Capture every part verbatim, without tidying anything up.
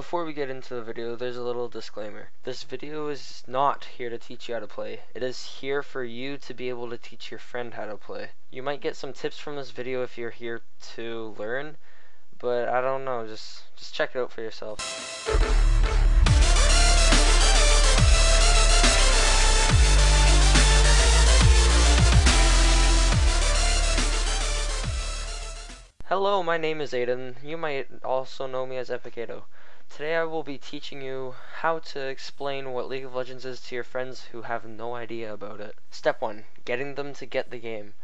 Before we get into the video, there's a little disclaimer. This video is not here to teach you how to play. It is here for you to be able to teach your friend how to play. You might get some tips from this video if you're here to learn, but I don't know, just, just check it out for yourself. Hello, my name is Aiden. You might also know me as EPICAIDO. Today I will be teaching you how to explain what League of Legends is to your friends who have no idea about it. Step one. Getting them to get the game.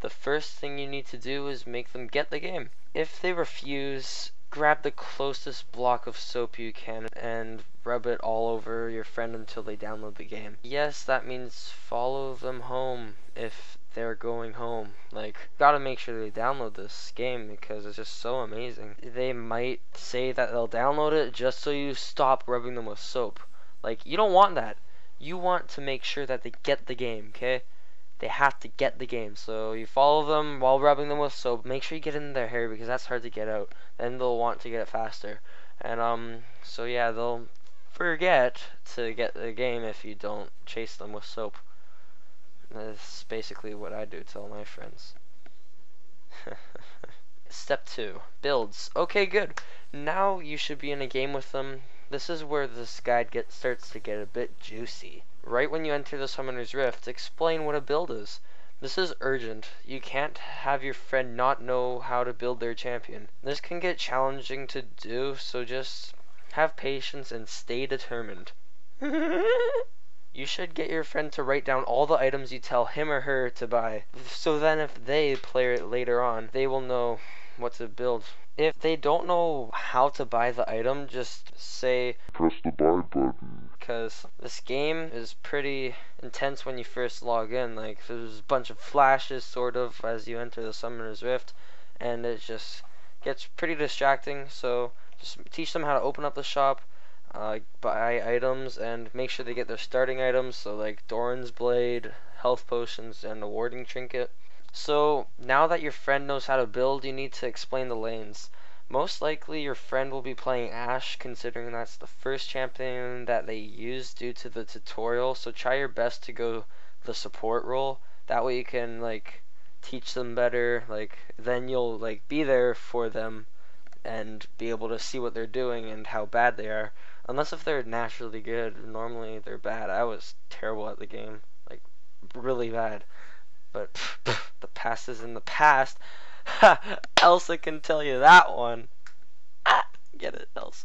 The first thing you need to do is make them get the game. If they refuse, grab the closest block of soap you can and rub it all over your friend until they download the game. Yes, that means follow them home if they're going home. Like, gotta make sure they download this game because it's just so amazing. They might say that they'll download it just so you stop rubbing them with soap. Like, you don't want that. You want to make sure that they get the game, okay? They have to get the game, so you follow them while rubbing them with soap. Make sure you get in their hair because that's hard to get out. Then they'll want to get it faster. And, um, so yeah, they'll forget to get the game if you don't chase them with soap. That's basically what I do to all my friends. Step two. Builds. Okay, good. Now you should be in a game with them. This is where this guide get, starts to get a bit juicy. Right when you enter the Summoner's Rift, explain what a build is. This is urgent. You can't have your friend not know how to build their champion. This can get challenging to do, so just have patience and stay determined. You should get your friend to write down all the items you tell him or her to buy, so then if they play it later on, they will know what to build. If they don't know how to buy the item, just say, press the buy button. Because this game is pretty intense when you first log in. Like, there's a bunch of flashes, sort of, as you enter the Summoner's Rift, and it just gets pretty distracting, so just teach them how to open up the shop, Uh, buy items, and make sure they get their starting items, so like Doran's Blade, health potions, and the Warding Trinket. So now that your friend knows how to build, you need to explain the lanes. Most likely your friend will be playing Ashe, considering that's the first champion that they use due to the tutorial, so try your best to go the support role. That way you can like teach them better, like then you'll like be there for them and be able to see what they're doing and how bad they are. Unless if they're naturally good, normally they're bad. I was terrible at the game, like really bad. But pff, pff, the past is in the past. Ha! Elsa can tell you that one. Ah, get it, Elsa?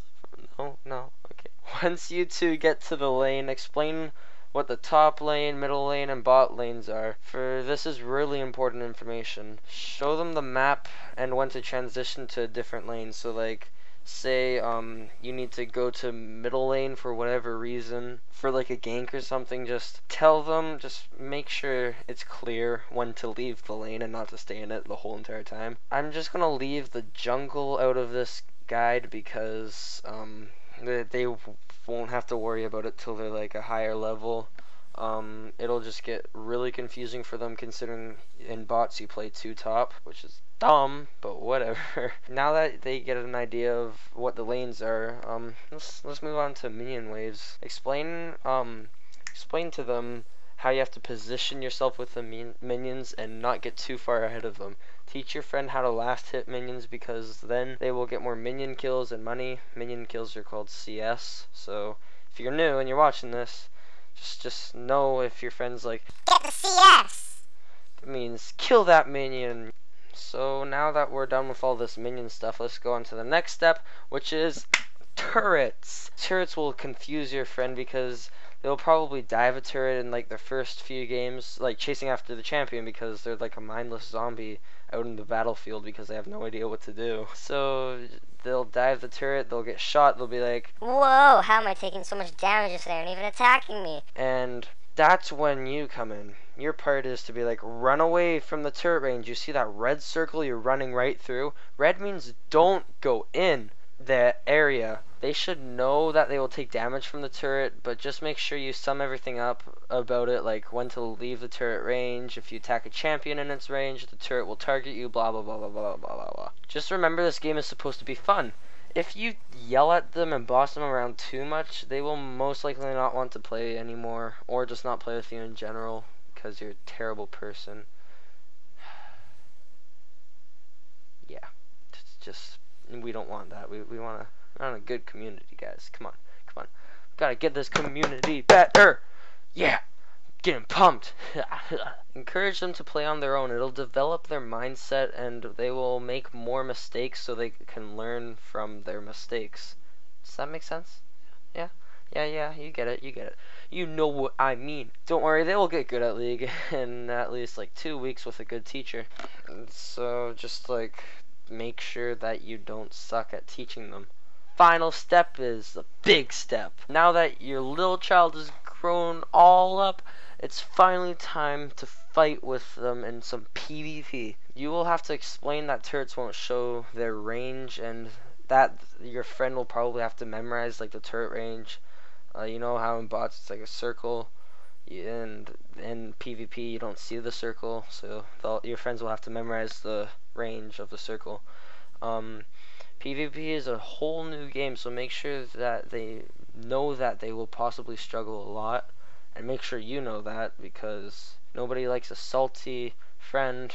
No, no. Okay. Once you two get to the lane, explain what the top lane, middle lane, and bot lanes are, for this is really important information. Show them the map and when to transition to a different lane. So like, say um, you need to go to middle lane for whatever reason, for like a gank or something, just tell them, just make sure it's clear when to leave the lane and not to stay in it the whole entire time. I'm just gonna leave the jungle out of this guide because um, they, they won't have to worry about it till they're like a higher level. Um, it'll just get really confusing for them considering in bots you play two top, which is dumb, but whatever. Now that they get an idea of what the lanes are, um, let's, let's move on to minion waves. Explain, um, explain to them how you have to position yourself with the min minions and not get too far ahead of them. Teach your friend how to last hit minions because then they will get more minion kills and money. Minion kills are called C S, so if you're new and you're watching this, just just know if your friend's like, get the C S! That means kill that minion. So now that we're done with all this minion stuff, let's go on to the next step, which is turrets. Turrets will confuse your friend because they'll probably dive a turret in like their first few games, like chasing after the champion because they're like a mindless zombie out in the battlefield because they have no idea what to do. So they'll dive the turret, they'll get shot, they'll be like, whoa, how am I taking so much damage if they aren't even attacking me? And that's when you come in. Your part is to be like, run away from the turret range. You see that red circle you're running right through? Red means don't go in the area. They should know that they will take damage from the turret, but just make sure you sum everything up about it, like when to leave the turret range. If you attack a champion in its range, the turret will target you, blah blah blah blah blah blah blah blah. Just remember, this game is supposed to be fun. if you yell at them and boss them around too much, they will most likely not want to play anymore, or just not play with you in general, because you're a terrible person. Yeah, it's just, we don't want that. We, we want to run a good community, guys. Come on, come on. We've got to get this community better. Yeah, get them pumped. Encourage them to play on their own. It'll develop their mindset, and they will make more mistakes so they can learn from their mistakes. Does that make sense? Yeah? Yeah, yeah, you get it, you get it. You know what I mean. Don't worry, they will get good at League in at least like two weeks with a good teacher. And so just like make sure that you don't suck at teaching them. Final step is the big step. Now that your little child is grown all up, it's finally time to fight with them in some PvP. You will have to explain that turrets won't show their range, and that your friend will probably have to memorize like the turret range. Uh, you know how in bots it's like a circle, and in PvP you don't see the circle, so your friends will have to memorize the range of the circle. Um, PvP is a whole new game, so make sure that they know that they will possibly struggle a lot, and make sure you know that, because nobody likes a salty friend.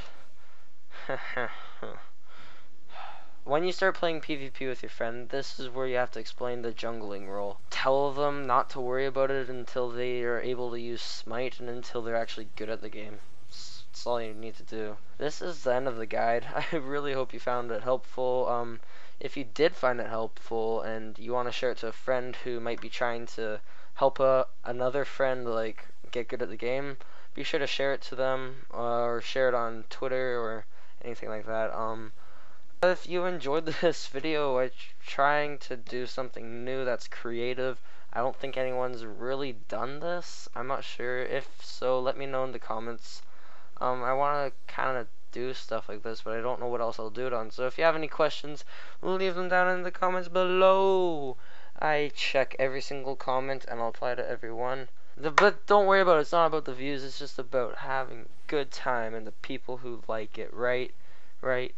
When you start playing PvP with your friend, this is where you have to explain the jungling role. Tell them not to worry about it until they are able to use Smite and until they're actually good at the game. That's all you need to do. This is the end of the guide. I really hope you found it helpful. Um, if you did find it helpful and you want to share it to a friend who might be trying to help a, another friend like get good at the game, be sure to share it to them, uh, or share it on Twitter or anything like that. Um, If you enjoyed this video, I'm trying to do something new that's creative. I don't think anyone's really done this. I'm not sure. If so, let me know in the comments. Um, I want to kind of do stuff like this, but I don't know what else I'll do it on. So if you have any questions, leave them down in the comments below. I check every single comment and I'll reply to everyone. The, but don't worry about it. It's not about the views. It's just about having a good time and the people who like it, right? Right?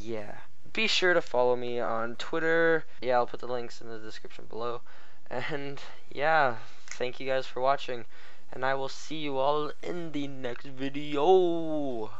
Yeah, be sure to follow me on Twitter. Yeah, I'll put the links in the description below. And yeah, thank you guys for watching, and I will see you all in the next video.